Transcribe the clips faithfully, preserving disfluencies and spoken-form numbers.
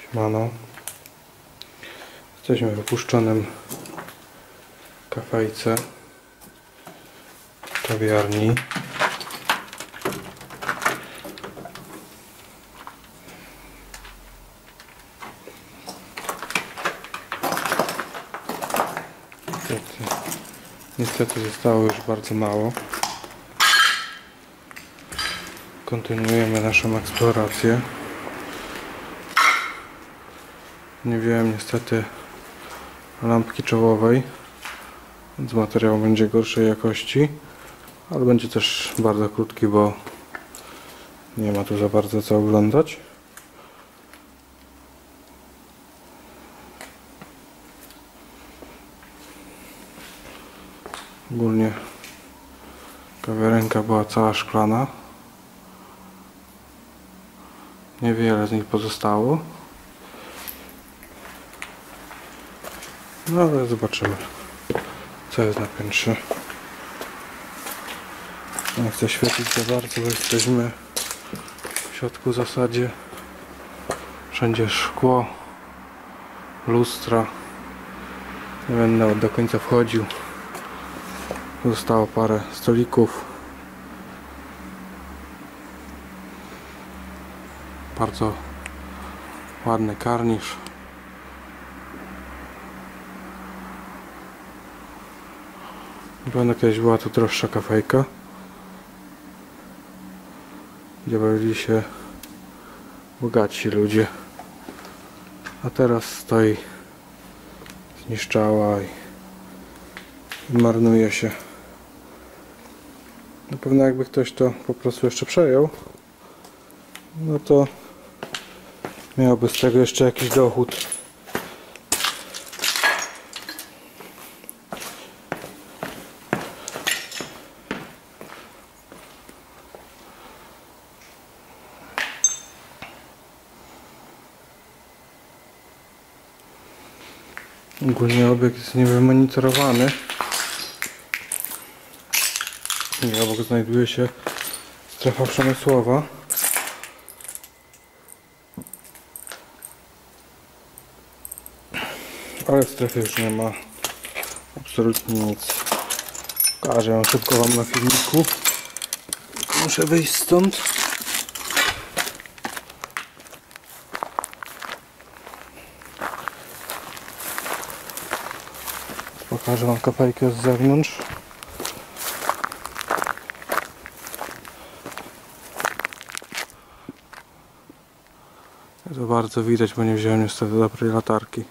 Siemano. Jesteśmy w opuszczonym kafejce, kawiarni. Niestety zostało już bardzo mało. Kontynuujemy naszą eksplorację. Nie wziąłem niestety lampki czołowej, więc materiał będzie gorszej jakości, ale będzie też bardzo krótki, bo nie ma tu za bardzo co oglądać. Ogólnie kawiarenka była cała szklana. Niewiele z nich pozostało. No ale zobaczymy, co jest na piętrze. Nie chcę świecić za bardzo, bo jesteśmy w środku w zasadzie. Wszędzie szkło, lustra. Nie będę do końca wchodził. Zostało parę stolików. Bardzo ładny karnisz. Pewnie kiedyś była tu droższa kafejka, gdzie bawili się bogaci ludzie, a teraz stoi zniszczała i marnuje się. Na pewno jakby ktoś to po prostu jeszcze przejął, no to miałby z tego jeszcze jakiś dochód. Ogólnie obiekt jest niewymonitorowany. I obok znajduje się strefa przemysłowa. Ale w strefie już nie ma absolutnie nic. Pokażę szybko wam na filmiku. Muszę wyjść stąd. Pokażę wam kafejkę z zewnątrz. To bardzo widać, bo nie wziąłem niestety dobrej latarki.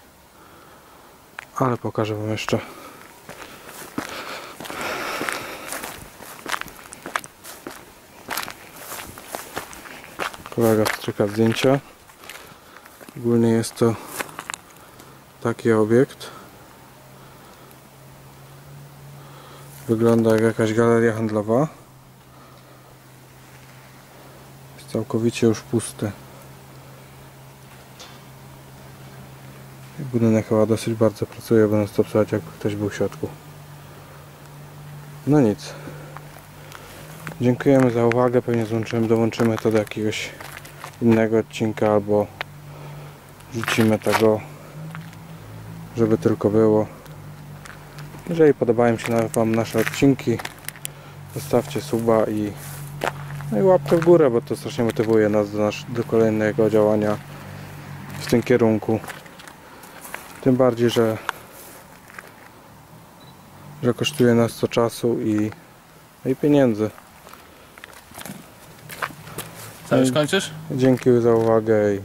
Ale pokażę wam jeszcze. Kolega wstryka zdjęcia. Ogólnie jest to taki obiekt. Wygląda jak jakaś galeria handlowa. Jest całkowicie już pusty. Budynek chyba dosyć bardzo pracuje, będąc to psać, jakby ktoś był w środku. No nic. Dziękujemy za uwagę. Pewnie złączymy, dołączymy to do jakiegoś innego odcinka, albo rzucimy tego, żeby tylko było. Jeżeli podobają się wam nasze odcinki, zostawcie suba i, no i łapkę w górę, bo to strasznie motywuje nas do, nas do kolejnego działania w tym kierunku. Tym bardziej, że, że kosztuje nas to czasu i, i pieniędzy. Co, już kończysz? Dzięki za uwagę i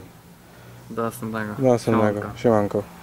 do następnego. Do następnego. Siemanko. Siemanko.